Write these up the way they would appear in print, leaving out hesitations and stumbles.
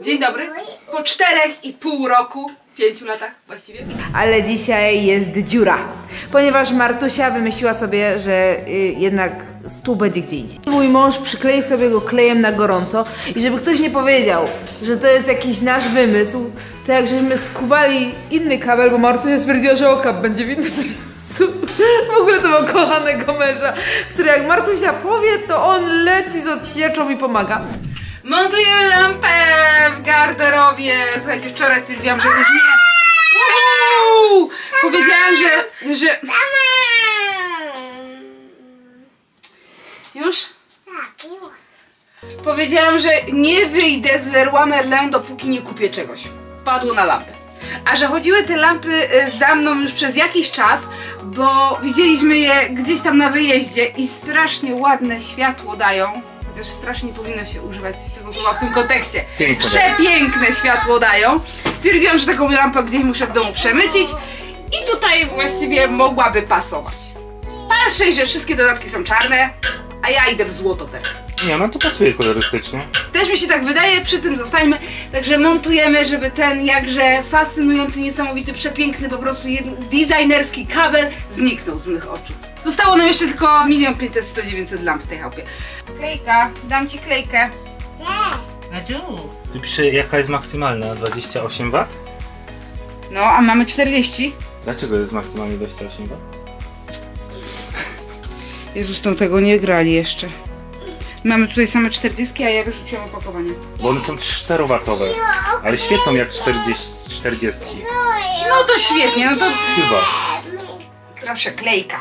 Dzień dobry. Po 4,5 roku, 5 latach właściwie. Ale dzisiaj jest dziura, ponieważ Martusia wymyśliła sobie, że jednak stół będzie gdzie indziej. Mój mąż przyklei sobie go klejem na gorąco i żeby ktoś nie powiedział, że to jest jakiś nasz wymysł, to jak żeśmy skuwali inny kabel, bo Martusia stwierdziła, że okap będzie w innym miejscu. W ogóle to był kochanego męża, który jak Martusia powie, to on leci z odsieczą i pomaga. Montujemy lampę w garderobie. Słuchajcie, wczoraj stwierdziłam, że już nie. Wow! Powiedziałam, że... Już? Tak, już. Powiedziałam, że nie wyjdę z Leroy Merlin, dopóki nie kupię czegoś. Padło na lampę. A że chodziły te lampy za mną już przez jakiś czas, bo widzieliśmy je gdzieś tam na wyjeździe i strasznie ładne światło dają. Chociaż strasznie powinno się używać tego słowa w tym kontekście. Przepiękne światło dają. Stwierdziłam, że taką lampę gdzieś muszę w domu przemycić i tutaj właściwie mogłaby pasować. Patrzę, że wszystkie dodatki są czarne, a ja idę w złoto teraz. Nie, no to pasuje kolorystycznie. Też mi się tak wydaje, przy tym zostańmy. Także montujemy, żeby ten jakże fascynujący, niesamowity, przepiękny, po prostu designerski kabel zniknął z mych oczu. Zostało nam jeszcze tylko 1 500 100 900 lamp w tej chałupie. Klejka, dam ci klejkę. Gdzie? Na dół. Ty pisze, jaka jest maksymalna? 28 W? No, a mamy 40. Dlaczego jest maksymalnie 28 W? Jezus, tam tego nie grali jeszcze. Mamy tutaj same 40, a ja wyrzuciłam opakowanie. Bo one są 4-watowe, ale świecą jak 40. No to świetnie, no to... Chyba. Proszę, klejka.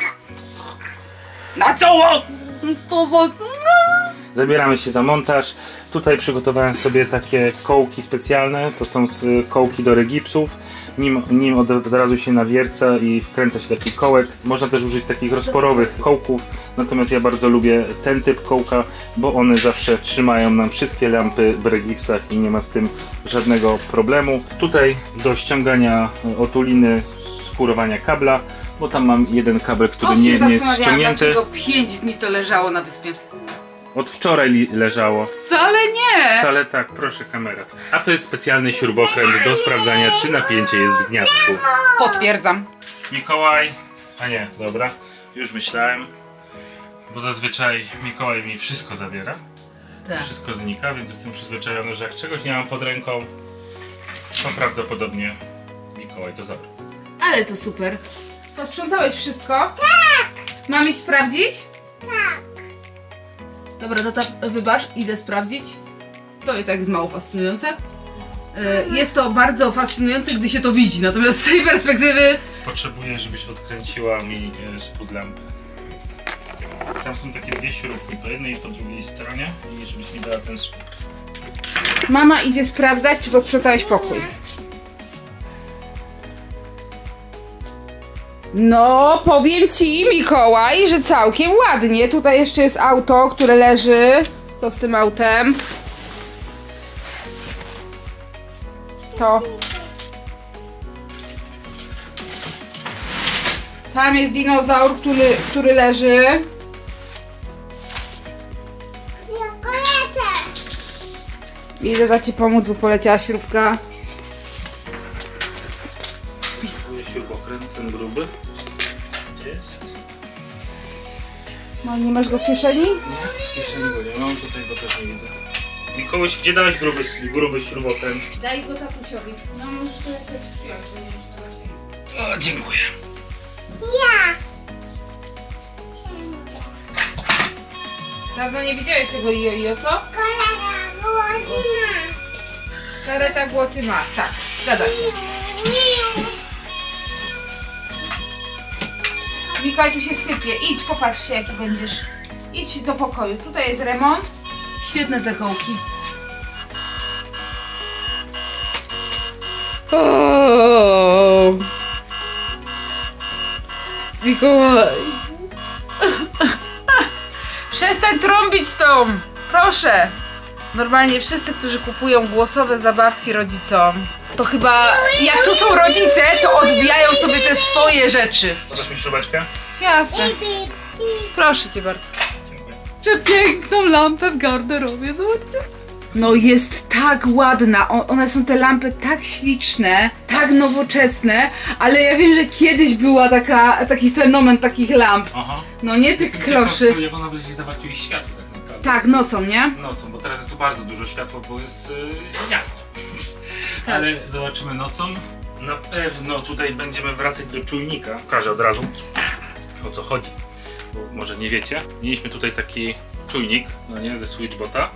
Na czoło! Zabieramy się za montaż. Tutaj przygotowałem sobie takie kołki specjalne. To są kołki do regipsów. Nim od razu się nawierca i wkręca się taki kołek. Można też użyć takich rozporowych kołków. Natomiast ja bardzo lubię ten typ kołka, bo one zawsze trzymają nam wszystkie lampy w regipsach i nie ma z tym żadnego problemu. Tutaj do ściągania otuliny, skórowania kabla, bo tam mam jeden kabel, który nie jest ściągnięty. Dlaczego 5 dni to leżało na wyspie? Od wczoraj leżało. Wcale nie! Wcale tak, proszę kamera. A to jest specjalny śrubokręt do sprawdzania, czy napięcie jest w gniazdku. Potwierdzam. Mikołaj... A nie, dobra. Już myślałem. Bo zazwyczaj Mikołaj mi wszystko zabiera. Tak. Wszystko znika, więc jestem przyzwyczajony, że jak czegoś nie mam pod ręką, to prawdopodobnie Mikołaj to zabrał. Ale to super. Posprzątałeś wszystko? Tak! Mam iść sprawdzić? Tak. Dobra, tata, wybacz, idę sprawdzić. To i tak jest mało fascynujące. Jest to bardzo fascynujące, gdy się to widzi, natomiast z tej perspektywy... Potrzebuję, żebyś odkręciła mi spód lampy. Tam są takie dwie śrubki, po jednej i po drugiej stronie, i żebyś mi dała ten spód. Mama idzie sprawdzać, czy posprzątałeś pokój. No, powiem ci, Mikołaj, że całkiem ładnie. Tutaj jeszcze jest auto, które leży. Co z tym autem? To. Tam jest dinozaur, który leży. Idę dać ci pomóc, bo poleciała śrubka. Śrubokręt, ten gruby. Gdzie jest? No, nie masz go w kieszeni? Nie, w kieszeni go nie mam, tutaj go też nie widzę. Mikołaj, gdzie dałeś gruby śrubokręt? Daj go tatusiowi. No, możesz to ja się wspiąć, bo nie wiem, czy to właśnie... O, dziękuję. Ja! Dawno nie widziałeś tego jojo, co? Kareta głosy ma. Kareta głosy ma, tak, zgadza się. Mikołaj tu się sypie, idź, popatrz się jaki będziesz. Idź do pokoju, tutaj jest remont. Świetne te kołki. O! Mikołaj. Przestań trąbić tą, proszę. Normalnie wszyscy, którzy kupują głosowe zabawki rodzicom, to chyba jak to są rodzice, to odbijają sobie te swoje rzeczy. Podasz mi śrubeczkę? Jasne. Proszę cię bardzo. Dziękuję. Przepiękną lampę w garderobie, zobaczcie. no jest tak ładna, one są te lampy tak śliczne, tak nowoczesne, ale ja wiem, że kiedyś była taki fenomen takich lamp. Aha. No nie tych kloszy. Jak ona będzie dawać jej światło tak naprawdę. Tak, nocą, nie? Nocą, bo teraz jest tu bardzo dużo światła, bo jest jasno. Tak. Ale zobaczymy nocą. Na pewno tutaj będziemy wracać do czujnika. Pokażę od razu, o co chodzi, bo może nie wiecie. Mieliśmy tutaj taki czujnik, no nie, ze SwitchBota,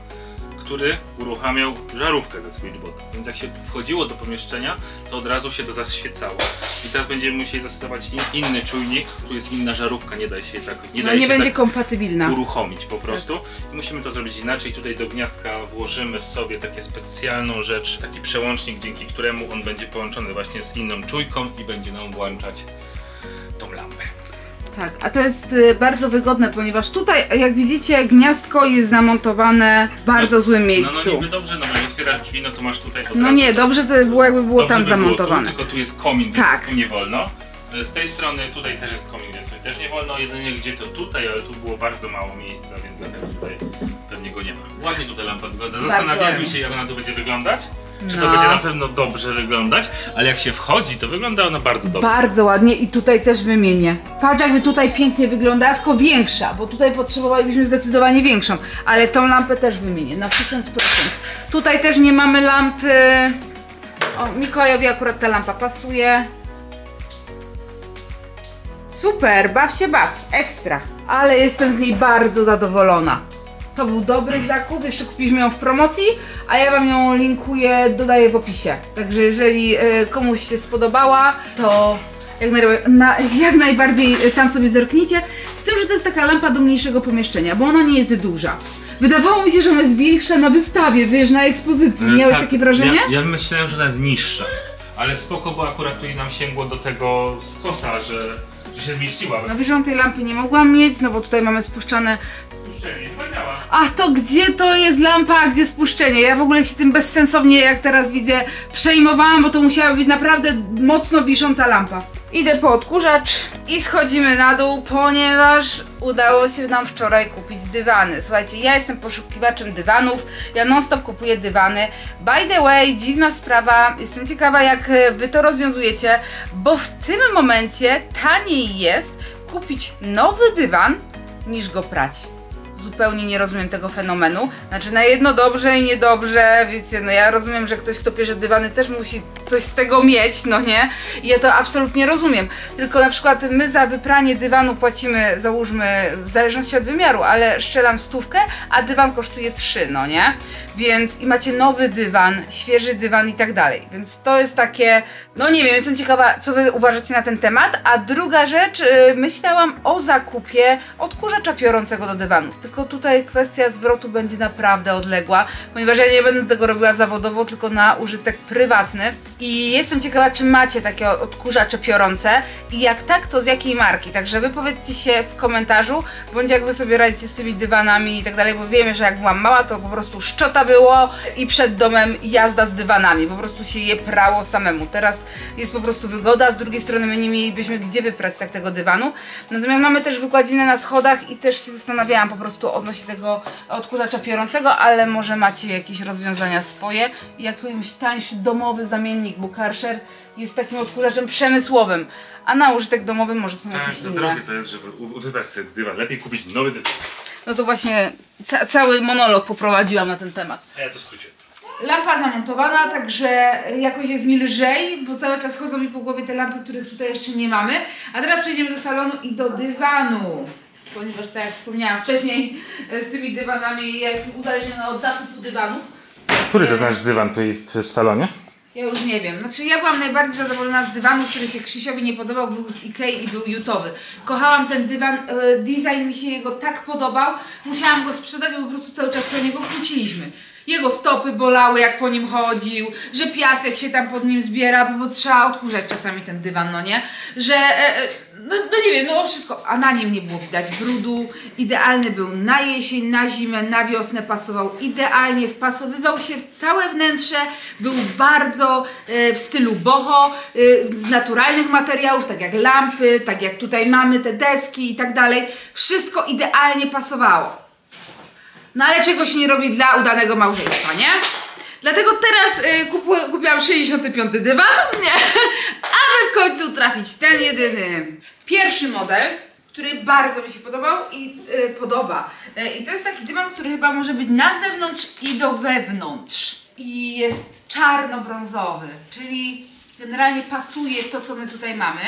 który uruchamiał żarówkę ze SwitchBota. Więc jak się wchodziło do pomieszczenia, to od razu się to zaświecało. I teraz będziemy musieli zastosować inny czujnik, tu jest inna żarówka, nie daje się tak... Nie, no nie będzie tak kompatybilna. Uruchomić po prostu. Tak. I musimy to zrobić inaczej. Tutaj do gniazdka włożymy sobie takie specjalną rzecz, taki przełącznik, dzięki któremu on będzie połączony właśnie z inną czujką i będzie nam włączać tą lampę. Tak, a to jest bardzo wygodne, ponieważ tutaj, jak widzicie, gniazdko jest zamontowane w bardzo złym miejscu. No niby dobrze, no bo otwierasz drzwi, no to masz tutaj od razu. No nie, dobrze to by było, jakby było tam zamontowane. Tylko tu jest komin, tak, tu nie wolno. Z tej strony tutaj też jest komin, więc tutaj też nie wolno, jedynie gdzie to tutaj, ale tu było bardzo mało miejsca, więc dlatego tutaj pewnie go nie ma. Ładnie tutaj lampa wygląda, zastanawiamy się, jak ona tu będzie wyglądać. Czy to będzie na pewno dobrze wyglądać, ale jak się wchodzi, to wygląda ona bardzo dobrze. Bardzo ładnie i tutaj też wymienię. Patrz, jakby tutaj pięknie wyglądała, tylko większa, bo tutaj potrzebowalibyśmy zdecydowanie większą, ale tą lampę też wymienię na 1000%. Tutaj też nie mamy lampy. O, Mikołajowi akurat ta lampa pasuje. Super, baw się, baw, ekstra. Ale jestem z niej bardzo zadowolona. To był dobry zakup, jeszcze kupiliśmy ją w promocji, a ja wam ją linkuję, dodaję w opisie. Także jeżeli komuś się spodobała, to jak najbardziej tam sobie zerknijcie. Z tym, że to jest taka lampa do mniejszego pomieszczenia, bo ona nie jest duża. Wydawało mi się, że ona jest większa na wystawie, wiesz, na ekspozycji. Miałeś takie wrażenie? Ja myślałem, że ona jest niższa, ale spoko, bo akurat tutaj nam sięgło do tego skosa, że się zmieściła. No wiesz, on tej lampy nie mogłam mieć, no bo tutaj mamy spuszczane... Spuszczenie, chyba działa. A to gdzie to jest lampa, a gdzie spuszczenie? Ja w ogóle się tym bezsensownie, jak teraz widzę, przejmowałam, bo to musiała być naprawdę mocno wisząca lampa. Idę po odkurzacz i schodzimy na dół, ponieważ udało się nam wczoraj kupić dywany. Słuchajcie, ja jestem poszukiwaczem dywanów, ja non stop kupuję dywany. By the way, dziwna sprawa, jestem ciekawa, jak wy to rozwiązujecie, bo w tym momencie taniej jest kupić nowy dywan niż go prać. Zupełnie nie rozumiem tego fenomenu. Znaczy na jedno dobrze i niedobrze, wiecie, no ja rozumiem, że ktoś, kto pierze dywany, też musi coś z tego mieć, no nie? I ja to absolutnie rozumiem. Tylko na przykład my za wypranie dywanu płacimy, załóżmy, w zależności od wymiaru, ale szczelam 100, a dywan kosztuje 3, no nie? Więc i macie nowy dywan, świeży dywan i tak dalej. Więc to jest takie, no nie wiem, jestem ciekawa, co wy uważacie na ten temat. A druga rzecz, myślałam o zakupie odkurzacza piorącego do dywanu. Tylko tutaj kwestia zwrotu będzie naprawdę odległa, ponieważ ja nie będę tego robiła zawodowo, tylko na użytek prywatny. I jestem ciekawa, czy macie takie odkurzacze piorące i jak tak, to z jakiej marki. Także wypowiedzcie się w komentarzu, bądź jak wy sobie radzicie z tymi dywanami i tak dalej, bo wiemy, że jak byłam mała, to po prostu szczota było i przed domem jazda z dywanami. Po prostu się je prało samemu. Teraz jest po prostu wygoda, z drugiej strony my nie mielibyśmy gdzie wyprać tak tego dywanu. Natomiast mamy też wykładzinę na schodach i też się zastanawiałam po prostu odnośnie tego odkurzacza piorącego, ale może macie jakieś rozwiązania swoje, jakimś tańszy domowy zamiennik, bo Karcher jest takim odkurzaczem przemysłowym, a na użytek domowy może są jakieś inne. Tak, za drogie to jest, żeby wybrać sobie dywan, lepiej kupić nowy dywan. No to właśnie cały monolog poprowadziłam na ten temat. A ja to skróciłem. Lampa zamontowana, także jakoś jest mi lżej, bo cały czas chodzą mi po głowie te lampy, których tutaj jeszcze nie mamy. A teraz przejdziemy do salonu i do dywanu. Ponieważ tak jak wspomniałam wcześniej, z tymi dywanami ja jestem uzależniona od zakupu dywanów. Który to znasz dywan tutaj w salonie? Ja już nie wiem. Znaczy ja byłam najbardziej zadowolona z dywanu, który się Krzysiowi nie podobał, był z Ikei i był jutowy. Kochałam ten dywan, design mi się jego tak podobał, musiałam go sprzedać, bo po prostu cały czas się o niego kłóciliśmy. Jego stopy bolały, jak po nim chodził, że piasek się tam pod nim zbiera, bo trzeba odkurzać czasami ten dywan, no nie? Że, no nie wiem, no wszystko, a na nim nie było widać brudu, idealny był na jesień, na zimę, na wiosnę, pasował idealnie, wpasowywał się w całe wnętrze, był bardzo w stylu boho, z naturalnych materiałów, tak jak lampy, tak jak tutaj mamy te deski i tak dalej, wszystko idealnie pasowało. No ale czego się nie robi dla udanego małżeństwa, nie? Dlatego teraz kupiłam 65 dywan, aby w końcu trafić ten jedyny. Pierwszy model, który bardzo mi się podobał i podoba. I to jest taki dywan, który chyba może być na zewnątrz i do wewnątrz. I jest czarno-brązowy, czyli generalnie pasuje to, co my tutaj mamy.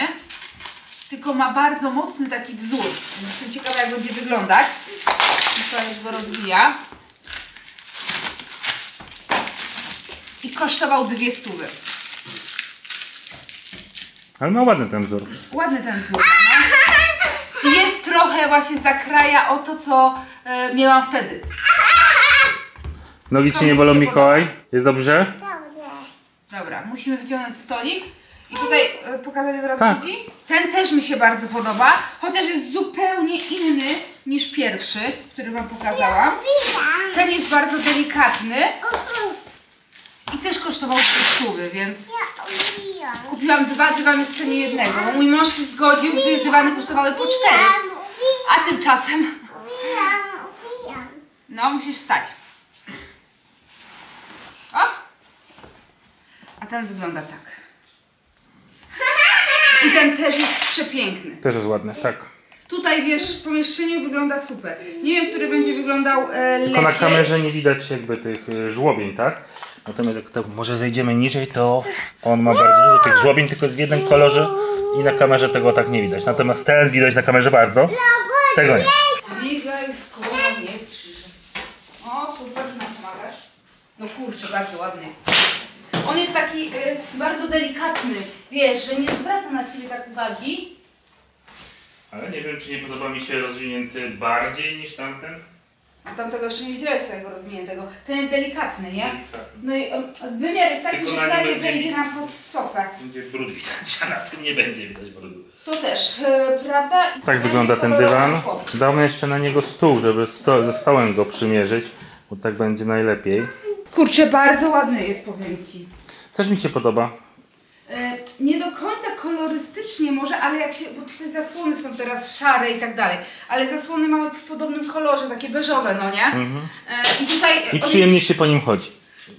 Tylko ma bardzo mocny taki wzór. Jestem ciekawa, jak będzie wyglądać. Tutaj już go rozwija. I kosztował 200 zł. Ale ma ładny ten wzór. Ładny ten wzór. No. Jest trochę właśnie zakraja o to, co miałam wtedy. Nogi ci nie bolą, Mikołaj? Jest dobrze? Dobrze. Dobra, musimy wyciągnąć stolik. I tutaj pokazać od razu drugi. Ten też mi się bardzo podoba, chociaż jest zupełnie inny niż pierwszy, który wam pokazałam. Ten jest bardzo delikatny. I też kosztował 300 zł, więc kupiłam dwa dywany w cenie jednego. Mój mąż się zgodził, gdy dywany kosztowały po 4. A tymczasem... No, musisz wstać. O! A ten wygląda tak. I ten też jest przepiękny. Też jest ładny, tak. Tutaj, wiesz, w pomieszczeniu wygląda super. Nie wiem, który będzie wyglądał lepiej. Tylko na kamerze nie widać jakby tych żłobień, tak? Natomiast jak to może zejdziemy niżej, to on ma bardzo dużo tych żłobień, tylko jest w jednym kolorze i na kamerze tego tak nie widać. Natomiast ten widać na kamerze bardzo. Tego nie. Dźwigaj z kolan, nie z krzyżem. O, super, że nam pomagasz. No kurczę, bardzo ładny jest. On jest taki bardzo delikatny, wiesz, że nie zwraca na siebie tak uwagi. Ale nie wiem, czy nie podoba mi się rozwinięty bardziej niż tamten. A tamtego jeszcze nie widziałeś całego rozwiniętego. Ten jest delikatny, nie? No i wymiar jest taki, że prawie wejdzie nam pod sofę. Będzie brud widać, a na tym nie będzie widać brudu. To też, prawda? I tak wygląda ten dywan. Damy jeszcze na niego stół, żeby ze stołem go przymierzyć, bo tak będzie najlepiej. Kurczę, bardzo ładny jest, powiem ci. Też mi się podoba. Nie do końca kolorystycznie może, ale jak się, bo tutaj zasłony są teraz szare i tak dalej, ale zasłony mamy w podobnym kolorze, takie beżowe, no nie? I tutaj... I przyjemnie się po nim chodzi.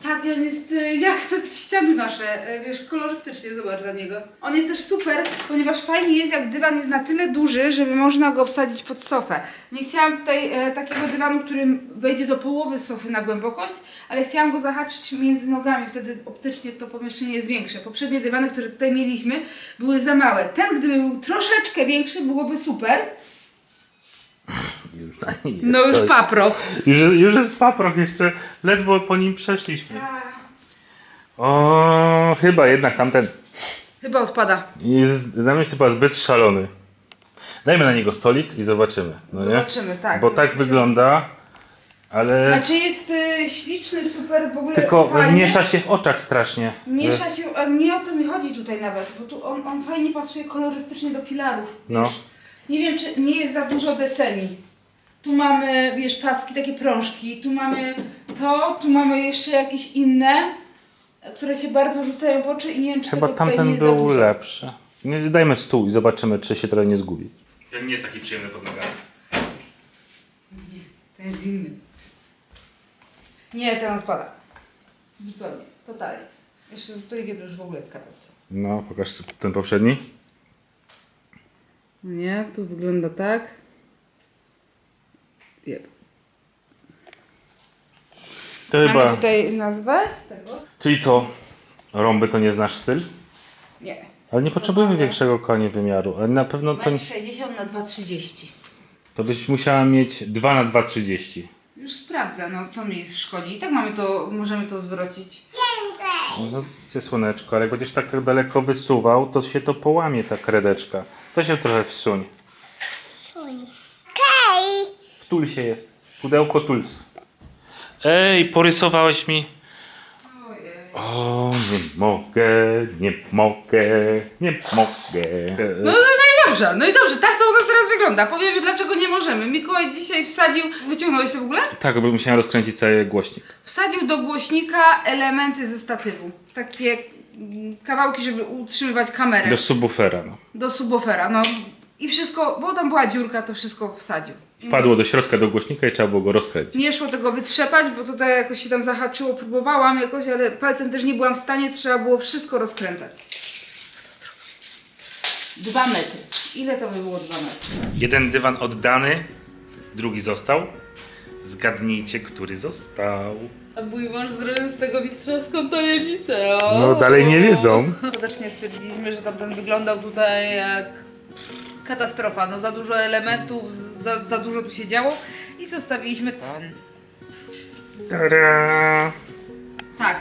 Tak, on jest jak te ściany nasze, wiesz, kolorystycznie, zobacz na niego. On jest też super, ponieważ fajnie jest, jak dywan jest na tyle duży, żeby można go wsadzić pod sofę. Nie chciałam tutaj takiego dywanu, który wejdzie do połowy sofy na głębokość, ale chciałam go zahaczyć między nogami, wtedy optycznie to pomieszczenie jest większe. Poprzednie dywany, które tutaj mieliśmy, były za małe. Ten, gdyby był troszeczkę większy, byłoby super. Już na nim jest coś. Paprok. Już jest paprok, jeszcze ledwo po nim przeszliśmy. O, chyba jednak tamten. Chyba odpada. Jest chyba zbyt szalony. Dajmy na niego stolik i zobaczymy. No zobaczymy, nie? Tak. Bo tak wygląda, ale... Znaczy jest śliczny, super, w ogóle. Tylko fajny. Miesza się w oczach strasznie. Miesza się, nie o to mi chodzi tutaj nawet, bo tu on fajnie pasuje kolorystycznie do filarów, wiesz? No. Nie wiem, czy nie jest za dużo deseni. Tu mamy, wiesz, paski, takie prążki, tu mamy to, tu mamy jeszcze jakieś inne, które się bardzo rzucają w oczy i nie wiem, czy chyba tamten był lepszy. Dajmy stół i zobaczymy, czy się trochę nie zgubi. Ten nie jest taki przyjemny pod nogami. Nie, ten jest inny. Nie, ten odpada. Zupełnie, totalnie. Jeszcze ze stolikiem już w ogóle katastrofa. No, pokaż ten poprzedni. Nie, tu wygląda tak. Wiem. To mamy chyba... tutaj nazwę tego. Czyli co? Rąby to nie znasz styl? Nie. Ale nie potrzebujemy większego konie wymiaru. Ale na pewno to... 60 na 2,30. To byś musiała mieć 2 na 2,30. Już sprawdza, no to mi szkodzi. I tak mamy to, możemy to zwrócić. No widzę, słoneczko, ale jak będziesz tak daleko wysuwał, to się to połamie ta kredeczka. To się trochę wsuń. Okej. W tulsie jest. Pudełko tuls. Ej, porysowałeś mi. Ojej. O, nie mogę, nie mogę, nie mogę. No i dobrze, tak to u nas teraz wygląda. Powiemy, dlaczego nie możemy. Mikołaj dzisiaj wsadził... Wyciągnąłeś to w ogóle? Tak, bo musiałem rozkręcić cały głośnik. Wsadził do głośnika elementy ze statywu. Takie kawałki, żeby utrzymywać kamerę. Do subwoofera, no. Do subwoofera, no. I wszystko, bo tam była dziurka, to wszystko wsadził. Wpadło do środka, do głośnika i trzeba było go rozkręcić. Nie szło tego wytrzepać, bo tutaj jakoś się tam zahaczyło, próbowałam jakoś, ale palcem też nie byłam w stanie, trzeba było wszystko rozkręcać. 2 metry. Ile to by było 2 metry? Jeden dywan oddany, drugi został. Zgadnijcie, który został. A mój mąż zrobił z tego mistrzowską tajemnicę. O. No dalej nie wiedzą. Serdecznie stwierdziliśmy, że tamten wyglądał tutaj jak katastrofa. No za dużo elementów, za dużo tu się działo i zostawiliśmy ten. Ta-da! Tak,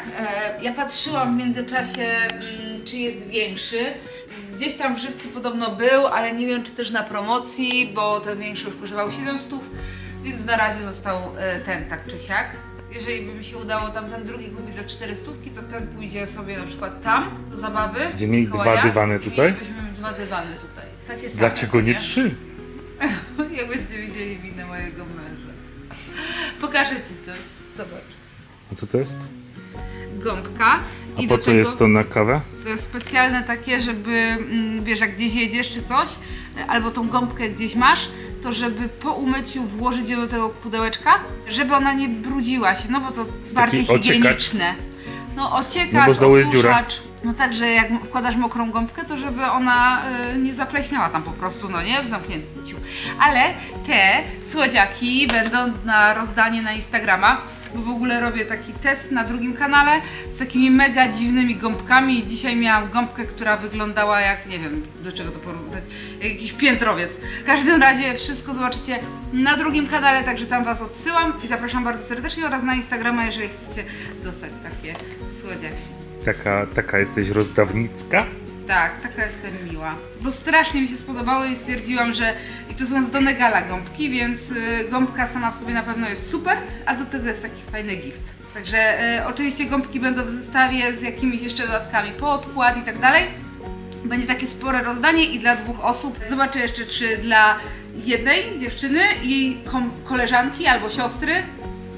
ja patrzyłam w międzyczasie, czy jest większy. Gdzieś tam w Żywcu podobno był, ale nie wiem, czy też na promocji, bo ten większy już kosztował 700, więc na razie został ten tak czy siak. Jeżeli by mi się udało tamten drugi kupić za 400, to ten pójdzie sobie na przykład tam do zabawy. Gdzie mieli dwa dywany tutaj? Mielibyśmy 2 dywany tutaj. Takie same. Dlaczego nie 3? Jakbyście widzieli winę mojego męża. Pokażę ci coś. Zobacz. A co to jest? Gąbka. A i po co jest to na kawę? To jest specjalne takie, żeby, wiesz, jak gdzieś jedziesz czy coś, albo tą gąbkę gdzieś masz, to żeby po umyciu włożyć ją do tego pudełeczka, żeby ona nie brudziła się, no bo to jest bardziej higieniczne. No ociekacz, no osuszacz. No tak, że jak wkładasz mokrą gąbkę, to żeby ona nie zapleśniała tam po prostu, no nie, w zamknięciu. Ale te słodziaki będą na rozdanie na Instagrama, bo w ogóle robię taki test na drugim kanale z takimi mega dziwnymi gąbkami i dzisiaj miałam gąbkę, która wyglądała jak, nie wiem, do czego to porównać, jak jakiś piętrowiec. W każdym razie wszystko zobaczycie na drugim kanale, także tam was odsyłam i zapraszam bardzo serdecznie oraz na Instagrama, jeżeli chcecie dostać takie słodziaki. Taka jesteś rozdawnicka? Tak, taka jestem miła. Bo strasznie mi się spodobało i stwierdziłam, że... I to są z Donegala gąbki, więc gąbka sama w sobie na pewno jest super, a do tego jest taki fajny gift. Także oczywiście gąbki będą w zestawie z jakimiś jeszcze dodatkami podkład i tak dalej. Będzie takie spore rozdanie i dla 2 osób. Zobaczę jeszcze, czy dla jednej dziewczyny, jej koleżanki albo siostry.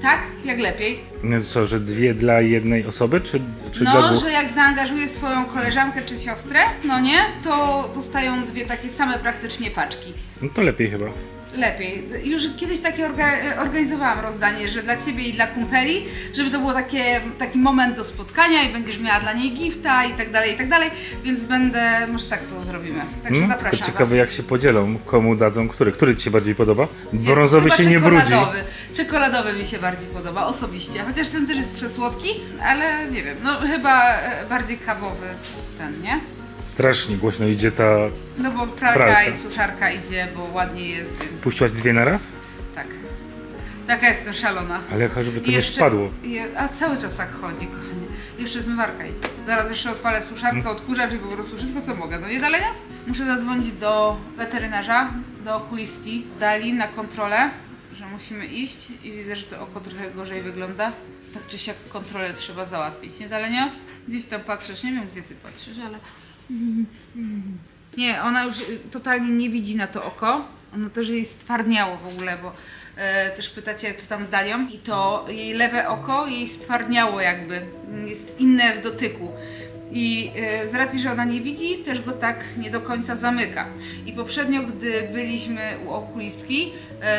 Tak? Jak lepiej? No co, że 2 dla jednej osoby, czy no, dla 2? Że jak zaangażuje swoją koleżankę czy siostrę, no nie, to dostają 2 takie same praktycznie paczki. No to lepiej chyba. Lepiej. Już kiedyś takie organizowałam rozdanie, że dla ciebie i dla kumpeli, żeby to było taki moment do spotkania i będziesz miała dla niej gifta i tak dalej, więc będę, może tak to zrobimy. Także zapraszam tylko ciekawe was. Jak się podzielą, komu dadzą, który. Który ci się bardziej podoba? Brązowy się nie brudzi. Czekoladowy mi się bardziej podoba, osobiście, chociaż ten też jest przesłodki, ale nie wiem, no chyba bardziej kawowy ten, nie? Strasznie głośno idzie ta. No bo pralka i suszarka idzie, bo ładnie jest, więc... Puściłaś 2 na raz? Tak. Taka jestem szalona. Ale żeby to jeszcze nie spadło. A cały czas tak chodzi, kochanie. Jeszcze zmywarka idzie. Zaraz jeszcze odpalę suszarkę, odkurzacz i po prostu wszystko co mogę. No nie dalej nas? Muszę zadzwonić do weterynarza, do okulistki. Dali na kontrolę, że musimy iść i widzę, że to oko trochę gorzej wygląda. Tak czy siak kontrolę trzeba załatwić. Nie dalej nas? Gdzieś tam patrzysz, nie wiem gdzie ty patrzysz, ale... Nie, ona już totalnie nie widzi na to oko. Ono też jej stwardniało w ogóle, bo też pytacie co tam z Dalią. I to jej lewe oko jej stwardniało jakby, jest inne w dotyku. I z racji, że ona nie widzi, też go tak nie do końca zamyka. I poprzednio, gdy byliśmy u okulistki,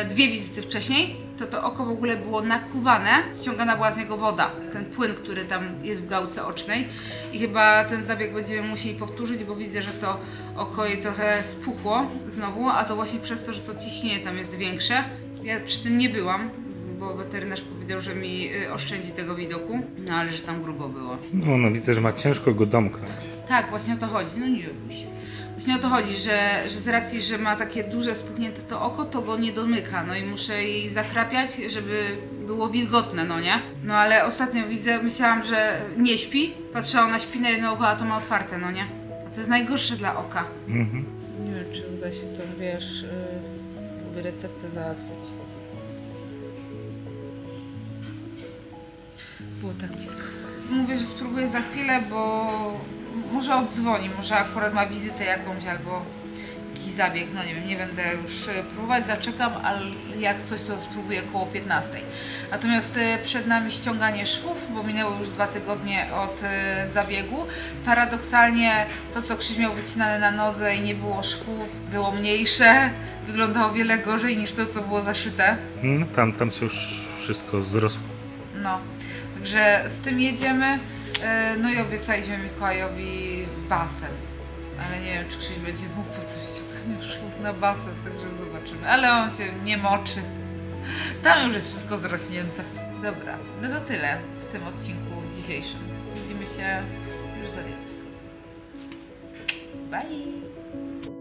2 wizyty wcześniej, to to oko w ogóle było nakuwane, ściągana była z niego woda, ten płyn, który tam jest w gałce ocznej. I chyba ten zabieg będziemy musieli powtórzyć, bo widzę, że to oko jej trochę spuchło znowu, a to właśnie przez to, że to ciśnienie tam jest większe. Ja przy tym nie byłam, bo weterynarz powiedział, że mi oszczędzi tego widoku, no ale że tam grubo było. No, no widzę, że ma ciężko go domknąć. Tak, właśnie o to chodzi, no nie lubi się. Właśnie o to chodzi, że z racji, że ma takie duże spuchnięte to oko, to go nie domyka, no i muszę jej zakrapiać, żeby było wilgotne, no nie? No ale ostatnio widzę, myślałam, że nie śpi, patrzyłam na śpinę jedno ucho, a to ma otwarte, no nie? A to jest najgorsze dla oka. Mhm. Nie wiem, czy uda się to, wiesz, receptę załatwić. Było tak blisko. Mówię, że spróbuję za chwilę, bo może oddzwoni, może akurat ma wizytę jakąś albo jakiś taki zabieg, no nie wiem, nie będę już próbować, zaczekam, ale jak coś to spróbuję koło 15. Natomiast przed nami ściąganie szwów, bo minęło już 2 tygodnie od zabiegu. Paradoksalnie to, co Krzyś miał wycinane na nodze i nie było szwów, było mniejsze, wyglądało o wiele gorzej niż to, co było zaszyte. No tam się już wszystko zrosło. No, także z tym jedziemy. No i obiecaliśmy Mikołajowi basen, ale nie wiem, czy Krzyś będzie mógł po coś ściągania szwów na basen, także zobaczymy, ale on się nie moczy, tam już jest wszystko zrośnięte. Dobra, no to tyle w tym odcinku dzisiejszym, widzimy się już za wieczór. Bye!